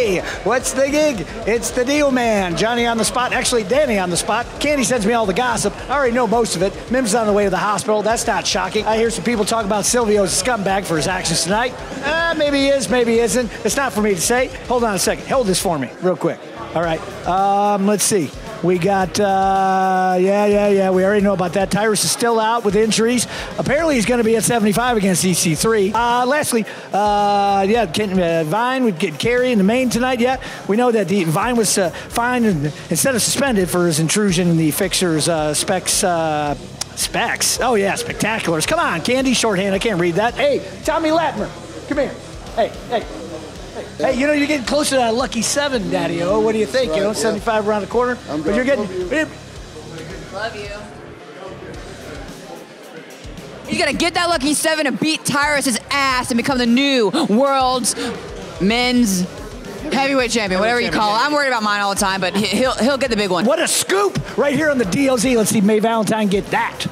Hey, what's the gig? It's the deal man, Johnny on the spot. Actually, Danny on the spot. Candy sends me all the gossip. I already know most of it. Mim's on the way to the hospital. That's not shocking. I hear some people talk about Silvio's scumbag for his actions tonight. Maybe he is, maybe he isn't. It's not for me to say. Hold on a second. Hold this for me real quick. All right, let's see. We got, we already know about that. Tyrus is still out with injuries. Apparently, he's going to be at 75 against EC3. Lastly, Vine would get carry in the main tonight. Yeah, we know that Vine was fined instead of suspended for his intrusion in the fixer's specs. Oh, yeah, Spectaculars. Come on, Candy Shorthand. I can't read that. Hey, Thom Latimer, come here. Hey, you know, you're getting closer to that lucky 7, Daddy-O. What do you think? Right, you know, 75 around the corner. But you're getting... Love you. He's going to get that lucky 7 and beat Tyrus' ass and become the new world's men's heavyweight champion, whatever you call it. I'm worried about mine all the time, but he'll get the big one. What a scoop right here on the DLZ. Let's see May Valentine get that.